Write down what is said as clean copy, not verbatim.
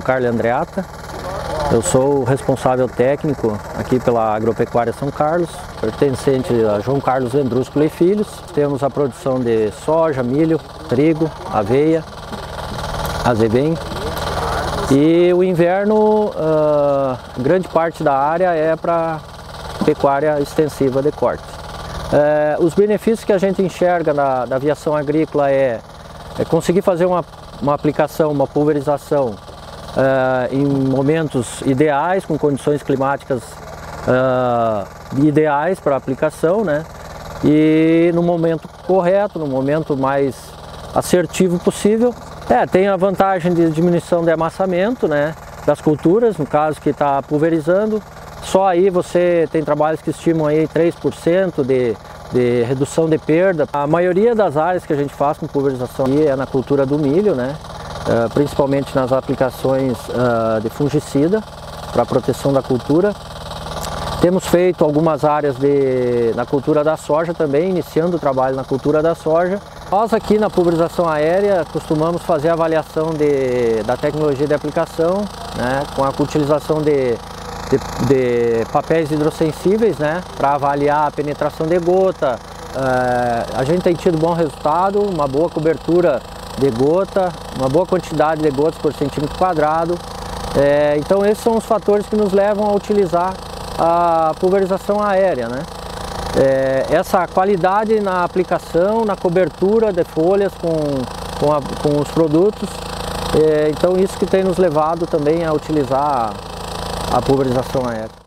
João Carlos Andreata, eu sou o responsável técnico aqui pela Agropecuária São Carlos, pertencente a João Carlos Vendrusco Filhos. Temos a produção de soja, milho, trigo, aveia, azevém. E o inverno, grande parte da área é para pecuária extensiva de corte. Os benefícios que a gente enxerga da aviação agrícola é conseguir fazer uma aplicação, uma pulverização em momentos ideais, com condições climáticas ideais para aplicação, né? E no momento correto, no momento mais assertivo possível. Tem a vantagem de diminuição de amassamento, né, das culturas, no caso que está pulverizando. Só aí você tem trabalhos que estimam aí 3% de redução de perda. A maioria das áreas que a gente faz com pulverização é na cultura do milho, né? Principalmente nas aplicações de fungicida para proteção da cultura. Temos feito algumas áreas na cultura da soja também, iniciando o trabalho na cultura da soja. Nós aqui na pulverização aérea costumamos fazer a avaliação da tecnologia de aplicação, né, com a utilização de papéis hidrossensíveis, né, para avaliar a penetração de gota. A gente tem tido bom resultado, uma boa cobertura de gota, uma boa quantidade de gotas por centímetro quadrado. Então esses são os fatores que nos levam a utilizar a pulverização aérea, né? Essa qualidade na aplicação, na cobertura de folhas com os produtos, então isso que tem nos levado também a utilizar a pulverização aérea.